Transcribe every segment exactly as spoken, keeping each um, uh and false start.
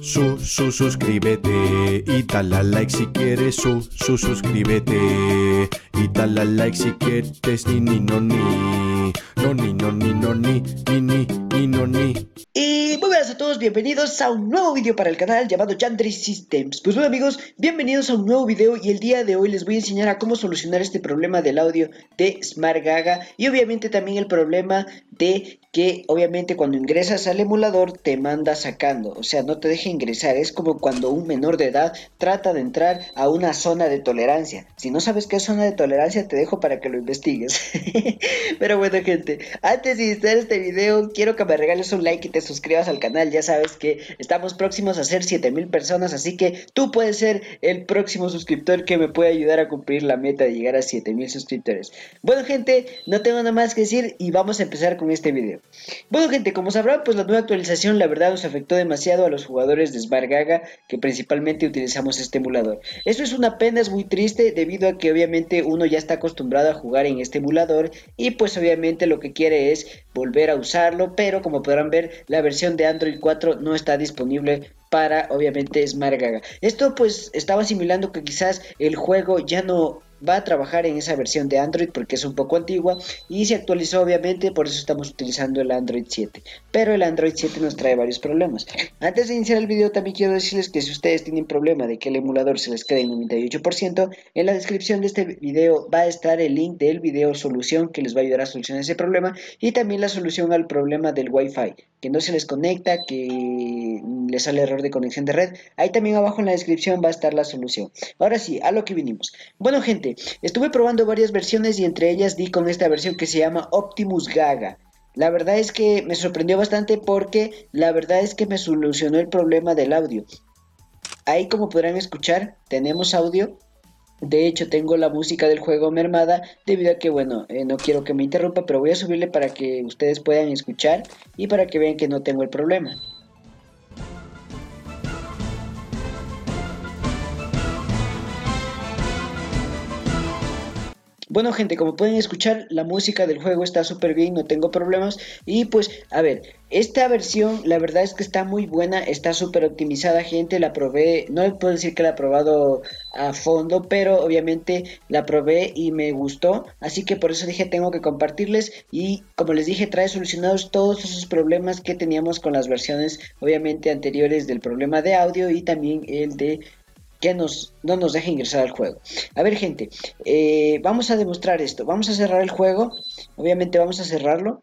Su, su, suscríbete y dale like si quieres. Su, su, suscríbete y dale like si quieres. Ni, ni, no, ni. No, ni, no, ni, no, ni. Ni, ni, ni, no, ni. Y muy buenas a todos, bienvenidos a un nuevo vídeo para el canal llamado Jhandry Systems. Pues bueno amigos, bienvenidos a un nuevo vídeo y el día de hoy les voy a enseñar a cómo solucionar este problema del audio de SmartGaga. Y obviamente también el problema de que obviamente cuando ingresas al emulador te manda sacando, o sea no te deja ingresar. Es como cuando un menor de edad trata de entrar a una zona de tolerancia. Si no sabes qué es zona de tolerancia te dejo para que lo investigues. Pero bueno gente, antes de iniciar este video quiero que me regales un like y te suscribas al canal. Ya sabes que estamos próximos a ser siete mil personas, así que tú puedes ser el próximo suscriptor que me puede ayudar a cumplir la meta de llegar a siete mil suscriptores. Bueno gente, no tengo nada más que decir y vamos a empezar con este video. Bueno gente, como sabrán, pues la nueva actualización la verdad nos afectó demasiado a los jugadores de SmartGaga, que principalmente utilizamos este emulador. Eso es una pena, es muy triste, debido a que obviamente uno ya está acostumbrado a jugar en este emulador y pues obviamente lo que quiere es volver a usarlo, pero como podrán ver la versión de Android cuatro no está disponible para obviamente SmartGaga. Esto pues estaba asimilando que quizás el juego ya no va a trabajar en esa versión de Android porque es un poco antigua y se actualizó obviamente, por eso estamos utilizando el Android siete, pero el Android siete nos trae varios problemas. Antes de iniciar el video también quiero decirles que si ustedes tienen problema de que el emulador se les quede el noventa y ocho por ciento, en la descripción de este video va a estar el link del video solución que les va a ayudar a solucionar ese problema, y también la solución al problema del Wi-Fi, que no se les conecta, que les sale error de conexión de red. Ahí también abajo en la descripción va a estar la solución. Ahora sí, a lo que vinimos. Bueno gente, estuve probando varias versiones y entre ellas di con esta versión que se llama Optimus Gaga. La verdad es que me sorprendió bastante porque la verdad es que me solucionó el problema del audio. Ahí como podrán escuchar tenemos audio. De hecho tengo la música del juego mermada debido a que bueno, eh, no quiero que me interrumpa, pero voy a subirle para que ustedes puedan escuchar y para que vean que no tengo el problema. Bueno gente, como pueden escuchar, la música del juego está súper bien, no tengo problemas. Y pues, a ver, esta versión la verdad es que está muy buena, está súper optimizada gente, la probé, no puedo decir que la he probado a fondo, pero obviamente la probé y me gustó, así que por eso dije tengo que compartirles. Y como les dije, trae solucionados todos esos problemas que teníamos con las versiones obviamente anteriores del problema de audio y también el de que nos, no nos deja ingresar al juego. A ver gente, eh, vamos a demostrar esto. Vamos a cerrar el juego. Obviamente vamos a cerrarlo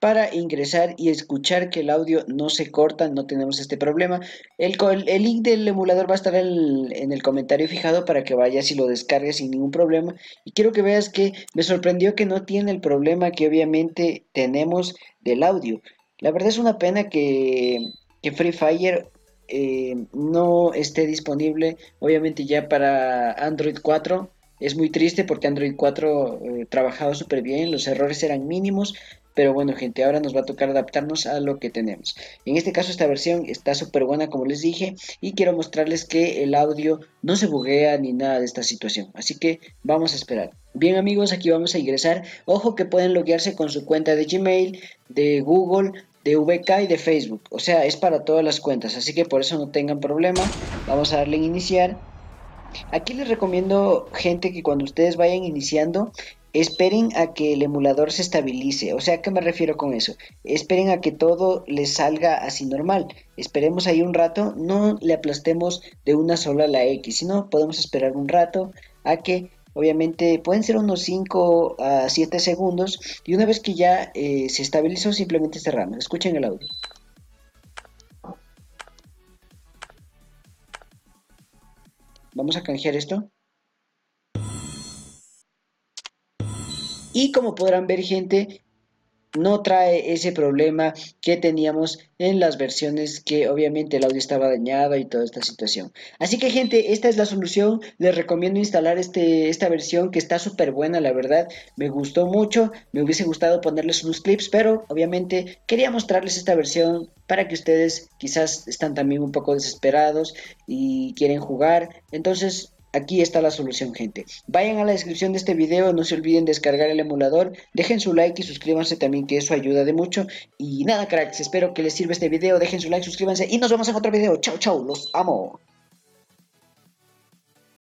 para ingresar y escuchar que el audio no se corta, no tenemos este problema. El, el, el link del emulador va a estar en, en el comentario fijado para que vayas y lo descargues sin ningún problema. Y quiero que veas que me sorprendió que no tiene el problema que obviamente tenemos del audio. La verdad es una pena que, que Free Fire Eh, no esté disponible obviamente ya para Android cuatro. Es muy triste porque Android cuatro eh, trabajaba súper bien, los errores eran mínimos. Pero bueno gente, ahora nos va a tocar adaptarnos a lo que tenemos. En este caso esta versión está súper buena como les dije, y quiero mostrarles que el audio no se buguea ni nada de esta situación, así que vamos a esperar. Bien amigos, aquí vamos a ingresar. Ojo que pueden loguearse con su cuenta de Gmail, de Google, de V K y de Facebook, o sea es para todas las cuentas, así que por eso no tengan problema. Vamos a darle en iniciar. Aquí les recomiendo gente que cuando ustedes vayan iniciando esperen a que el emulador se estabilice. O sea, ¿a qué me refiero con eso? Esperen a que todo les salga así normal, esperemos ahí un rato, no le aplastemos de una sola la X, sino podemos esperar un rato a que obviamente pueden ser unos cinco a siete segundos, y una vez que ya eh, se estabilizó simplemente cerramos. Escuchen el audio. Vamos a canjear esto. Y como podrán ver gente, no trae ese problema que teníamos en las versiones que obviamente el audio estaba dañado y toda esta situación. Así que gente, esta es la solución. Les recomiendo instalar este, esta versión que está súper buena, la verdad. Me gustó mucho, me hubiese gustado ponerles unos clips, pero obviamente quería mostrarles esta versión para que ustedes quizás están también un poco desesperados y quieren jugar. Entonces Aquí está la solución, gente. Vayan a la descripción de este video, no se olviden descargar el emulador, dejen su like y suscríbanse también, que eso ayuda de mucho. Y nada, cracks, espero que les sirva este video, dejen su like, suscríbanse y nos vemos en otro video. Chao, chao, los amo.